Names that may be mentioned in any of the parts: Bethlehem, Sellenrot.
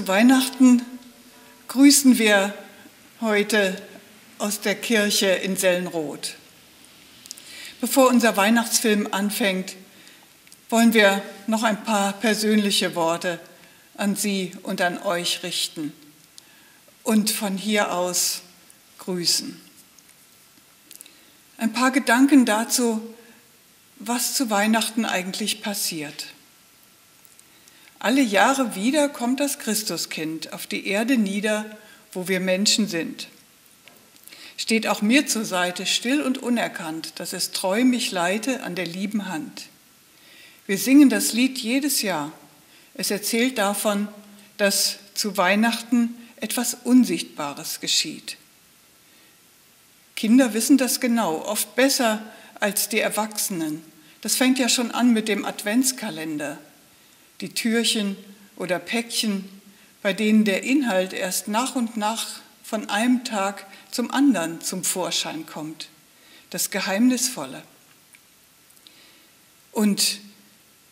Zu Weihnachten grüßen wir heute aus der Kirche in Sellenrot. Bevor unser Weihnachtsfilm anfängt, wollen wir noch ein paar persönliche Worte an Sie und an euch richten und von hier aus grüßen. Ein paar Gedanken dazu, was zu Weihnachten eigentlich passiert. Alle Jahre wieder kommt das Christuskind auf die Erde nieder, wo wir Menschen sind. Steht auch mir zur Seite, still und unerkannt, dass es treu mich leite an der lieben Hand. Wir singen das Lied jedes Jahr. Es erzählt davon, dass zu Weihnachten etwas Unsichtbares geschieht. Kinder wissen das genau, oft besser als die Erwachsenen. Das fängt ja schon an mit dem Adventskalender. Die Türchen oder Päckchen, bei denen der Inhalt erst nach und nach von einem Tag zum anderen zum Vorschein kommt. Das Geheimnisvolle. Und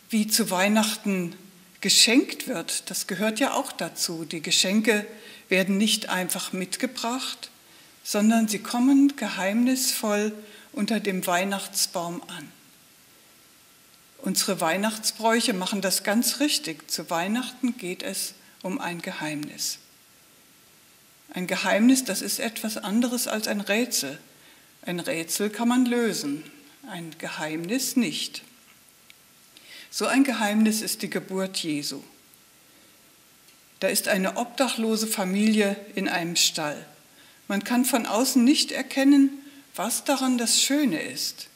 wie zu Weihnachten geschenkt wird, das gehört ja auch dazu. Die Geschenke werden nicht einfach mitgebracht, sondern sie kommen geheimnisvoll unter dem Weihnachtsbaum an. Unsere Weihnachtsbräuche machen das ganz richtig. Zu Weihnachten geht es um ein Geheimnis. Ein Geheimnis, das ist etwas anderes als ein Rätsel. Ein Rätsel kann man lösen, ein Geheimnis nicht. So ein Geheimnis ist die Geburt Jesu. Da ist eine obdachlose Familie in einem Stall. Man kann von außen nicht erkennen, was daran das Schöne ist.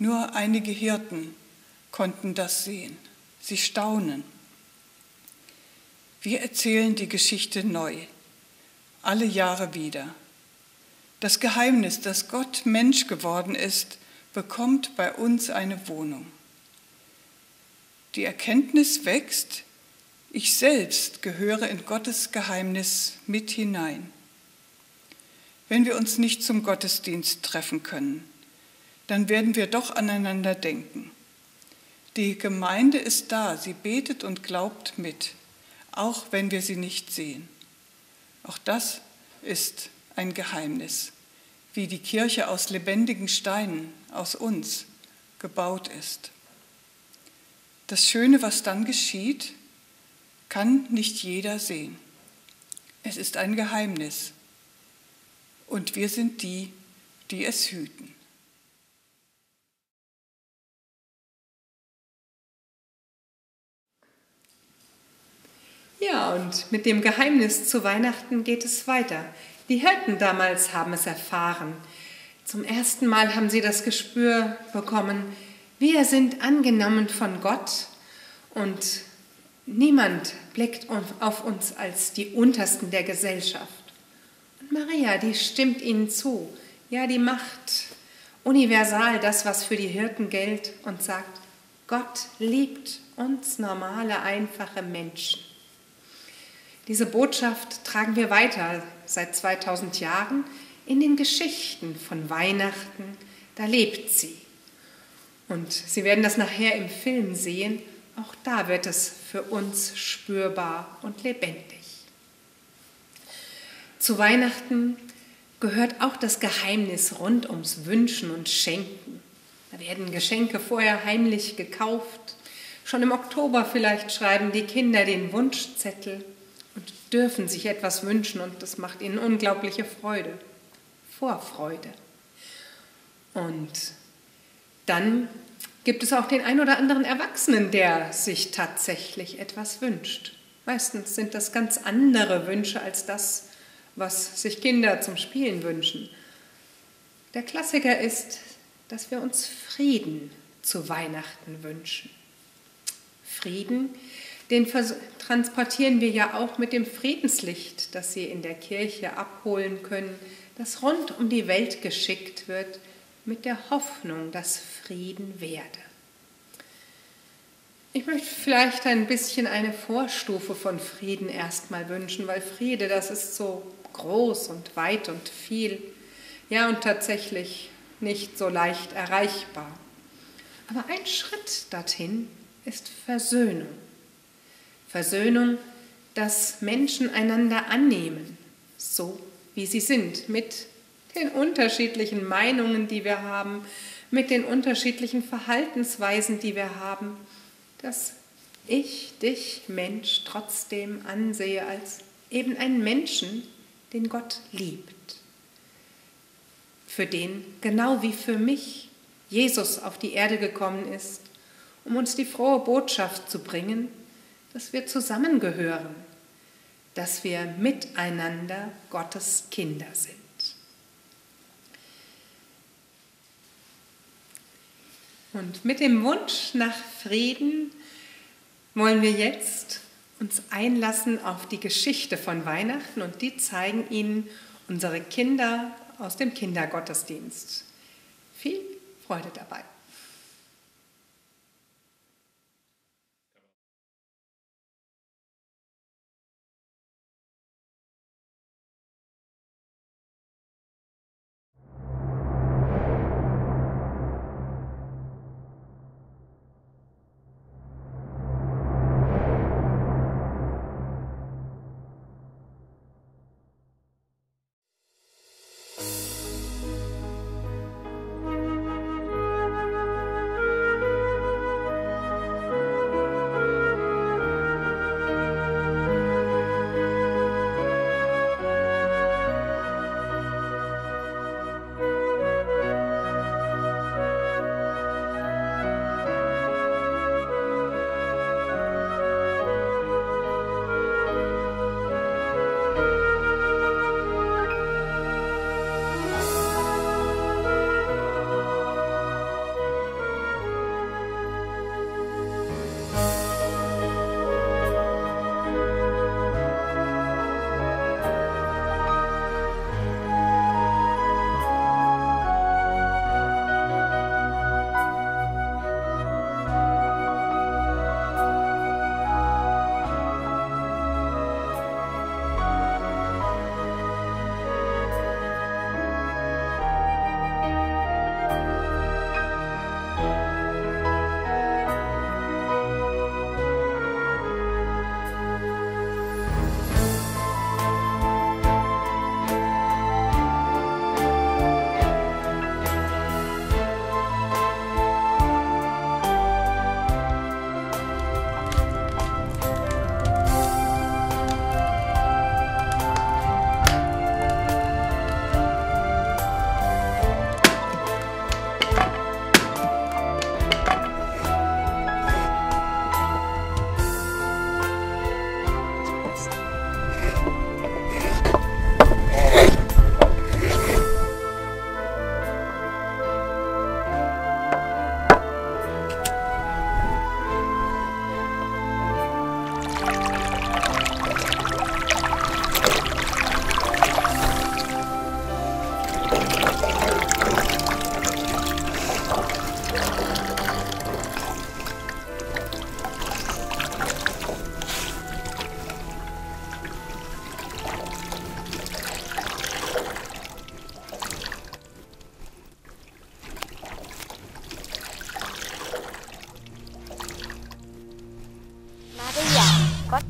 Nur einige Hirten konnten das sehen. Sie staunen. Wir erzählen die Geschichte neu, alle Jahre wieder. Das Geheimnis, dass Gott Mensch geworden ist, bekommt bei uns eine Wohnung. Die Erkenntnis wächst, ich selbst gehöre in Gottes Geheimnis mit hinein. Wenn wir uns nicht zum Gottesdienst treffen können, dann werden wir doch aneinander denken. Die Gemeinde ist da, sie betet und glaubt mit, auch wenn wir sie nicht sehen. Auch das ist ein Geheimnis, wie die Kirche aus lebendigen Steinen, aus uns, gebaut ist. Das Schöne, was dann geschieht, kann nicht jeder sehen. Es ist ein Geheimnis und wir sind die, die es hüten. Ja, und mit dem Geheimnis zu Weihnachten geht es weiter. Die Hirten damals haben es erfahren. Zum ersten Mal haben sie das Gespür bekommen, wir sind angenommen von Gott und niemand blickt auf uns als die Untersten der Gesellschaft. Und Maria, die stimmt ihnen zu. Ja, die macht universal das, was für die Hirten gilt und sagt, Gott liebt uns normale, einfache Menschen. Diese Botschaft tragen wir weiter seit 2000 Jahren in den Geschichten von Weihnachten. Da lebt sie. Und Sie werden das nachher im Film sehen. Auch da wird es für uns spürbar und lebendig. Zu Weihnachten gehört auch das Geheimnis rund ums Wünschen und Schenken. Da werden Geschenke vorher heimlich gekauft. Schon im Oktober vielleicht schreiben die Kinder den Wunschzettel. Und dürfen sich etwas wünschen und das macht ihnen unglaubliche Freude, Vorfreude. Und dann gibt es auch den ein oder anderen Erwachsenen, der sich tatsächlich etwas wünscht. Meistens sind das ganz andere Wünsche als das, was sich Kinder zum Spielen wünschen. Der Klassiker ist, dass wir uns Frieden zu Weihnachten wünschen. Frieden, den transportieren wir ja auch mit dem Friedenslicht, das Sie in der Kirche abholen können, das rund um die Welt geschickt wird, mit der Hoffnung, dass Frieden werde. Ich möchte vielleicht ein bisschen eine Vorstufe von Frieden erstmal wünschen, weil Friede, das ist so groß und weit und viel, ja und tatsächlich nicht so leicht erreichbar. Aber ein Schritt dorthin ist Versöhnung. Versöhnung, dass Menschen einander annehmen, so wie sie sind, mit den unterschiedlichen Meinungen, die wir haben, mit den unterschiedlichen Verhaltensweisen, die wir haben, dass ich dich, Mensch, trotzdem ansehe als eben einen Menschen, den Gott liebt, für den, genau wie für mich, Jesus auf die Erde gekommen ist, um uns die frohe Botschaft zu bringen, dass wir zusammengehören, dass wir miteinander Gottes Kinder sind. Und mit dem Wunsch nach Frieden wollen wir jetzt uns einlassen auf die Geschichte von Weihnachten, und die zeigen Ihnen unsere Kinder aus dem Kindergottesdienst. Viel Freude dabei!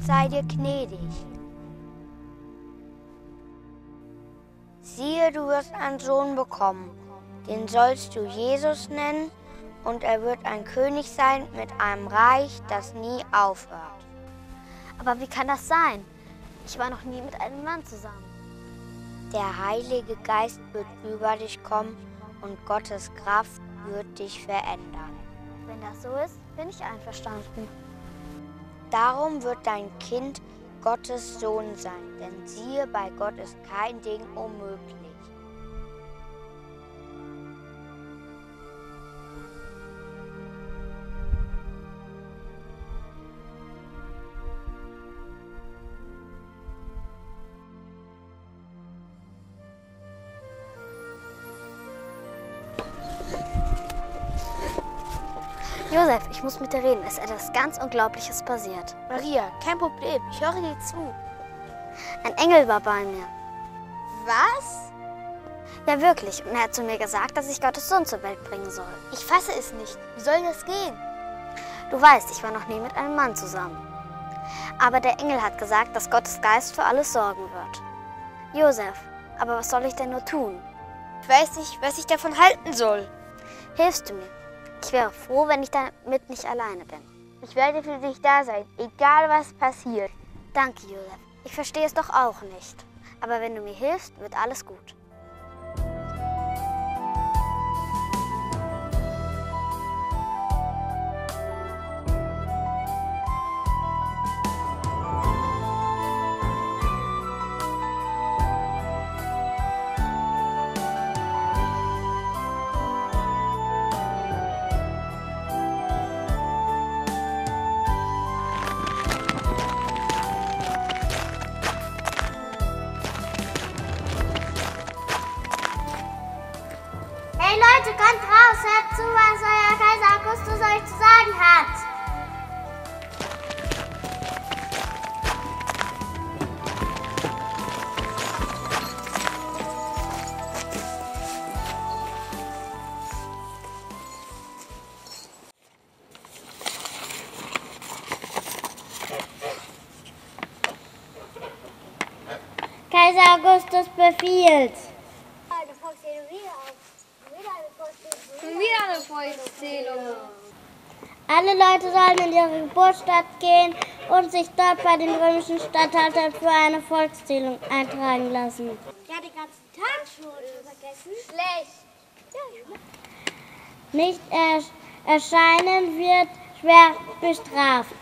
Sei dir gnädig. Siehe, du wirst einen Sohn bekommen, den sollst du Jesus nennen, und er wird ein König sein mit einem Reich, das nie aufhört. Aber wie kann das sein? Ich war noch nie mit einem Mann zusammen. Der Heilige Geist wird über dich kommen und Gottes Kraft wird dich verändern. Wenn das so ist, bin ich einverstanden. Darum wird dein Kind Gottes Sohn sein, denn siehe, bei Gott ist kein Ding unmöglich. Josef, ich muss mit dir reden. Es ist etwas ganz Unglaubliches passiert. Maria, kein Problem. Ich höre dir zu. Ein Engel war bei mir. Was? Ja, wirklich. Und er hat zu mir gesagt, dass ich Gottes Sohn zur Welt bringen soll. Ich fasse es nicht. Wie soll das gehen? Du weißt, ich war noch nie mit einem Mann zusammen. Aber der Engel hat gesagt, dass Gottes Geist für alles sorgen wird. Josef, aber was soll ich denn nur tun? Ich weiß nicht, was ich davon halten soll. Hilfst du mir? Ich wäre froh, wenn ich damit nicht alleine bin. Ich werde für dich da sein, egal was passiert. Danke, Josef. Ich verstehe es doch auch nicht. Aber wenn du mir hilfst, wird alles gut. Leute, kommt raus, hört zu, was euer Kaiser Augustus euch zu sagen hat. Kaiser Augustus befiehlt. Alle Leute sollen in ihre Geburtsstadt gehen und sich dort bei den römischen Statthaltern für eine Volkszählung eintragen lassen. Ja, den ganzen Tag schon vergessen. Schlecht. Nicht erscheinen wird schwer bestraft.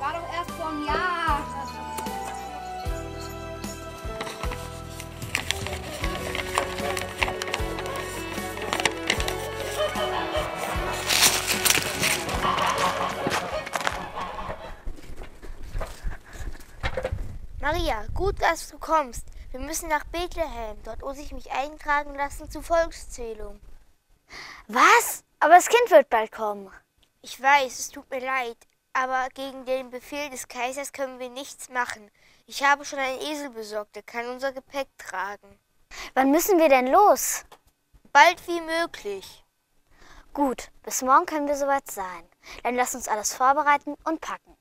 War doch erst vor einem Jahr. Maria, gut, dass du kommst. Wir müssen nach Bethlehem. Dort muss ich mich eintragen lassen zur Volkszählung. Was? Aber das Kind wird bald kommen. Ich weiß, es tut mir leid. Aber gegen den Befehl des Kaisers können wir nichts machen. Ich habe schon einen Esel besorgt, der kann unser Gepäck tragen. Wann müssen wir denn los? Bald wie möglich. Gut, bis morgen können wir soweit sein. Dann lass uns alles vorbereiten und packen.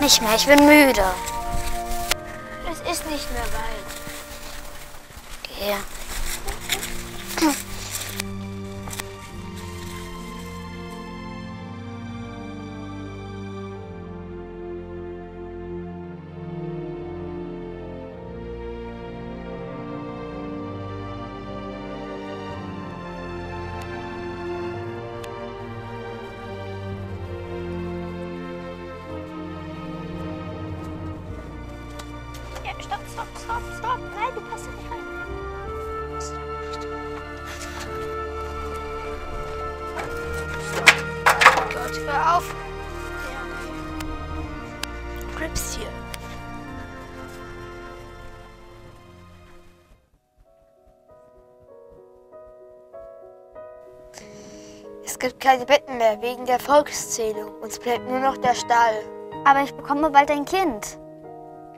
Nicht mehr, ich bin müde. Es ist nicht mehr weit. Geh. Okay. Stopp. Nein, du passt nicht rein. Oh Gott, hör auf. Ja, okay. Grips hier. Es gibt keine Betten mehr wegen der Volkszählung. Uns bleibt nur noch der Stall. Aber ich bekomme bald ein Kind.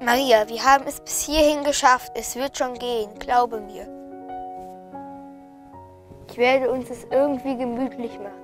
Maria, wir haben es bis hierhin geschafft. Es wird schon gehen, glaube mir. Ich werde uns es irgendwie gemütlich machen.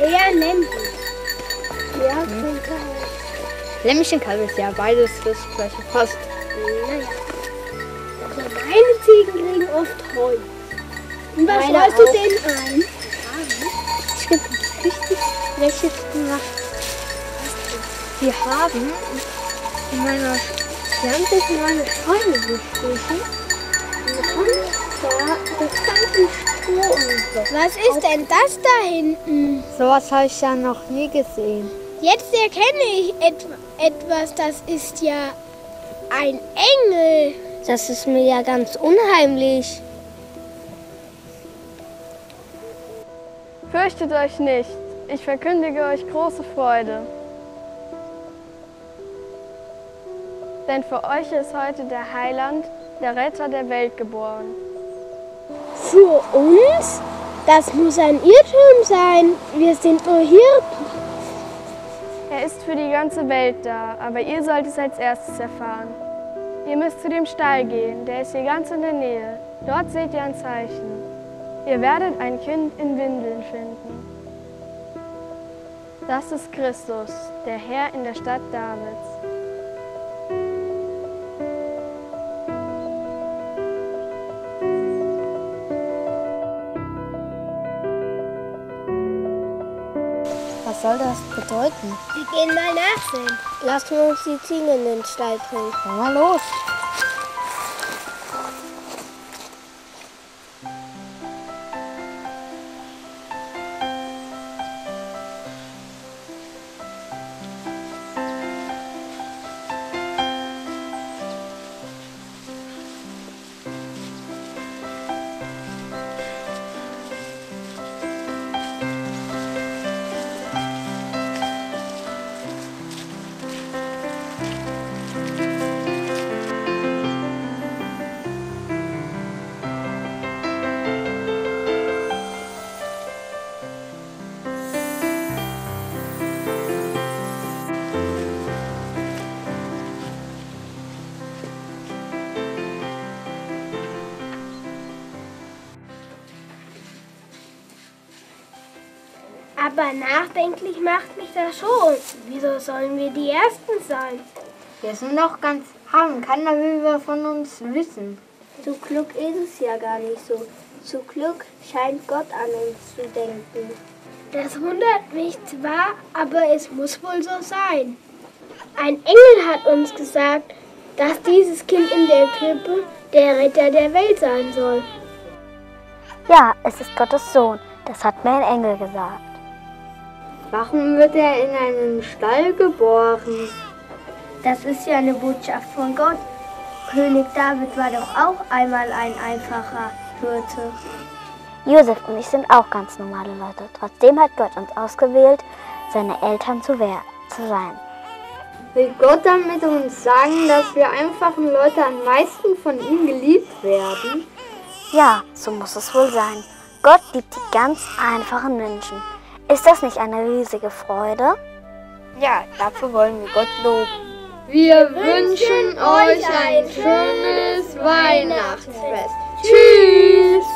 Eher ländlich. Ja, mhm. Lämmisch und Kalbis, ja, beides das gleiche passt. Naja. Also meine Ziegen legen oft Heu. Und was weißt du denn ein? Es gibt richtig welche gemacht. Wir haben in meiner Freunde gestrichen. Und da standen Stroh und so. Was ist denn das da hinten? Sowas habe ich ja noch nie gesehen. Jetzt erkenne ich etwas, das ist ja ein Engel. Das ist mir ja ganz unheimlich. Fürchtet euch nicht, ich verkündige euch große Freude. Denn für euch ist heute der Heiland, der Retter der Welt, geboren. Für uns? Das muss ein Irrtum sein. Wir sind nur Hirten. Er ist für die ganze Welt da, aber ihr sollt es als erstes erfahren. Ihr müsst zu dem Stall gehen, der ist hier ganz in der Nähe. Dort seht ihr ein Zeichen. Ihr werdet ein Kind in Windeln finden. Das ist Christus, der Herr in der Stadt Davids. Was soll das bedeuten? Wir gehen mal nachsehen. Lasst uns die Ziegen in den Stall bringen. Komm mal los. Aber nachdenklich macht mich das schon. Wieso sollen wir die Ersten sein? Wir sind noch ganz arm, keiner will von uns wissen. Zum Glück ist es ja gar nicht so. Zum Glück scheint Gott an uns zu denken. Das wundert mich zwar, aber es muss wohl so sein. Ein Engel hat uns gesagt, dass dieses Kind in der Krippe der Retter der Welt sein soll. Ja, es ist Gottes Sohn. Das hat mir ein Engel gesagt. Warum wird er in einen Stall geboren? Das ist ja eine Botschaft von Gott. König David war doch auch einmal ein einfacher Hirte. Josef und ich sind auch ganz normale Leute. Trotzdem hat Gott uns ausgewählt, seine Eltern zu sein. Will Gott damit uns sagen, dass wir einfachen Leute am meisten von ihm geliebt werden? Ja, so muss es wohl sein. Gott liebt die ganz einfachen Menschen. Ist das nicht eine riesige Freude? Ja, dafür wollen wir Gott loben. Wir wünschen euch ein schönes Weihnachtsfest. Tschüss!